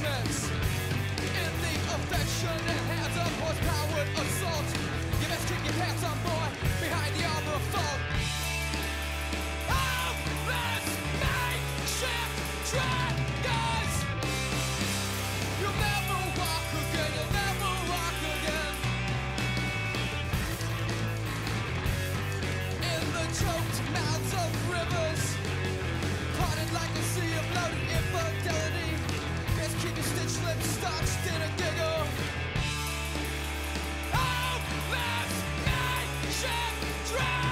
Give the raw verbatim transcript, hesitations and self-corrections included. punishments. In the affection that has a horse-powered assault, you best kick your pants on, boy, behind the armor of thought. Of this makeshift trackers, you'll never walk again, you'll never walk again. In the choked mouths of rivers, parted like a sea of loaded infidelity. Best keep your stitch lips starched in a giggle. Oh, let's make shit dry.